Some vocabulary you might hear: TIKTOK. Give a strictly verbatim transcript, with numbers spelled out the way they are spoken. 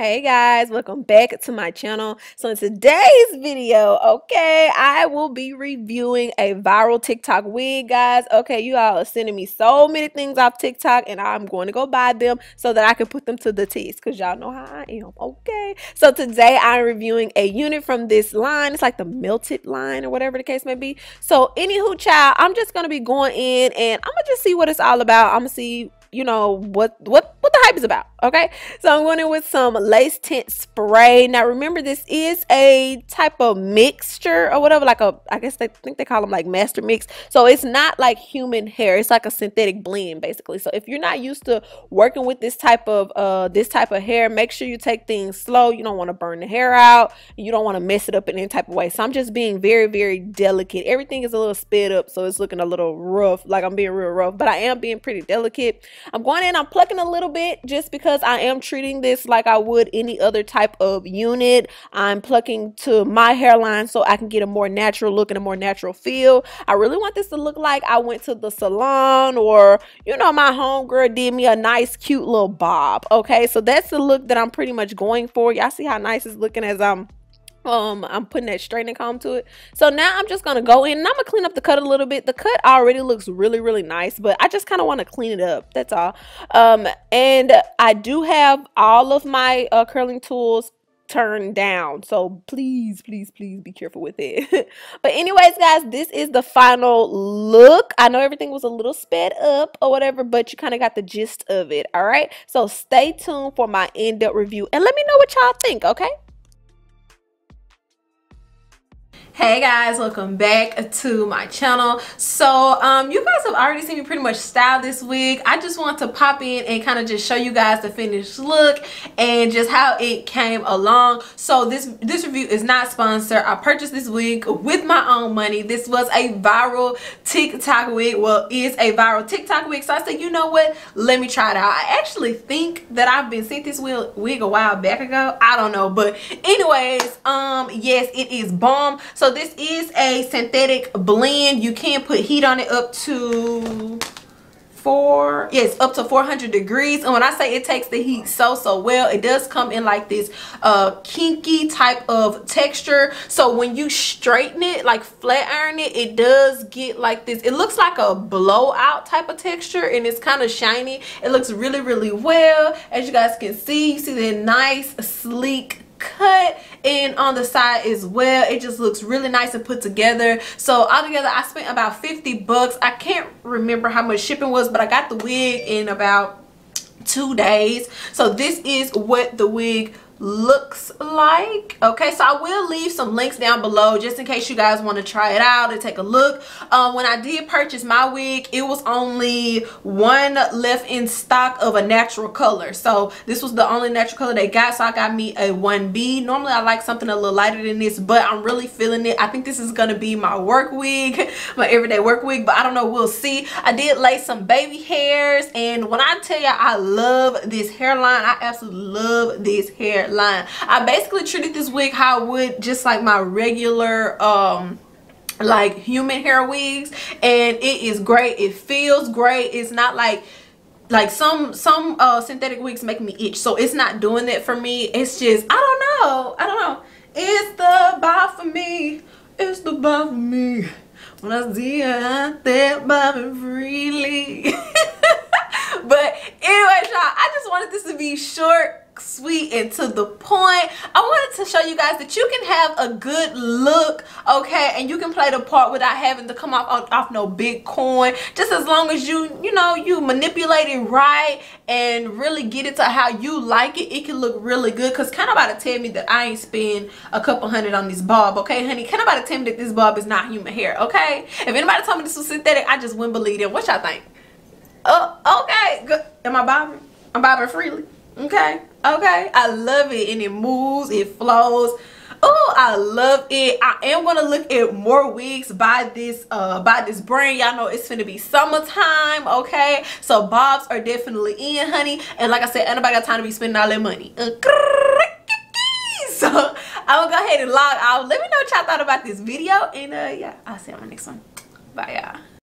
Hey guys, welcome back to my channel. So in today's video, okay, I will be reviewing a viral TikTok wig, guys. Okay, you all are sending me so many things off TikTok and I'm going to go buy them so that I can put them to the test because y'all know how I am, okay? So today I'm reviewing a unit from this line. It's like the Melted line or whatever the case may be. So anywho, child, I'm just going to be going in and I'm going to just see what it's all about. I'm going to see, you know, what what what the hype is about. Okay, so I'm going in with some lace tint spray. Now remember, this is a type of mixture or whatever, like a, I guess they think they call them like master mix. So it's not like human hair, it's like a synthetic blend basically. So if you're not used to working with this type of uh this type of hair, make sure you take things slow. You don't want to burn the hair out, you don't want to mess it up in any type of way. So I'm just being very very delicate. Everything is a little sped up, so it's looking a little rough, like I'm being real rough, but I am being pretty delicate. I'm going in, I'm plucking a little bit just because I am treating this like I would any other type of unit. I'm plucking to my hairline so I can get a more natural look and a more natural feel. I really want this to look like I went to the salon or, you know, my homegirl did me a nice cute little bob. Okay, so that's the look that I'm pretty much going for. Y'all see how nice it's looking as I'm um i'm putting that straightening comb to it. So now I'm just gonna go in and I'm gonna clean up the cut a little bit. The cut already looks really really nice, but I just kind of want to clean it up, that's all. Um and I do have all of my uh, curling tools turned down, so please please please be careful with it. But anyways guys, this is the final look. I know everything was a little sped up or whatever, but you kind of got the gist of it. All right, so stay tuned for my end up review and let me know what y'all think, okay? Hey guys, welcome back to my channel. So um you guys have already seen me pretty much style this wig. I just want to pop in and kind of just show you guys the finished look and just how it came along. So this this review is not sponsored. I purchased this wig with my own money. This was a viral TikTok wig, well is a viral TikTok wig. So I said, you know what, let me try it out. I actually think that I've been sent this wig a while back ago, I don't know, but anyways, um yes, it is bomb. So So this is a synthetic blend. You can put heat on it up to four, yes, up to four hundred degrees. And when I say it takes the heat so so well, it does come in like this uh kinky type of texture. So when you straighten it, like flat iron it, it does get like this, it looks like a blowout type of texture, and it's kind of shiny. It looks really really well, as you guys can see. You see the nice sleek cut, and on the side as well, it just looks really nice and put together. So altogether I spent about fifty bucks. I can't remember how much shipping was, but I got the wig in about two days. So this is what the wig looks like. Okay, so I will leave some links down below just in case you guys want to try it out and take a look. Um when I did purchase my wig, it was only one left in stock of a natural color, so this was the only natural color they got. So I got me a one B. Normally I like something a little lighter than this, but I'm really feeling it. I think this is gonna be my work wig, my everyday work wig, but I don't know, we'll see. I did lace some baby hairs, and when I tell you I love this hairline, I absolutely love this hair line. I basically treated this wig how I would just like my regular um like human hair wigs, and it is great. It feels great. It's not like like some some uh synthetic wigs make me itch, so it's not doing that for me. It's just, I don't know, I don't know, it's the bar for me, it's the bar for me when I see her out there bobbing freely. But anyway y'all, I just wanted this to be short, sweet, and to the point. I wanted to show you guys that you can have a good look, okay, and you can play the part without having to come off off, off no big coin, just as long as you you know you manipulate it right and really get it to how you like it. It can look really good, because kind of about to tell me that I ain't spend a couple hundred on this bob, okay honey? Kind of about to tell me that this bob is not human hair, okay? If anybody told me this was synthetic, I just wouldn't believe it. What y'all think? Oh, okay, good. Am I bobbing? I'm bobbing freely. Okay, okay, I love it, and it moves, it flows. Oh, I love it. I am gonna look at more wigs by this uh by this brand. Y'all know it's gonna be summertime, okay? So bobs are definitely in, honey, and like I said, anybody got time to be spending all that money. So I'm gonna go ahead and log out. Let me know what y'all thought about this video, and uh yeah, I'll see you on my next one. Bye y'all.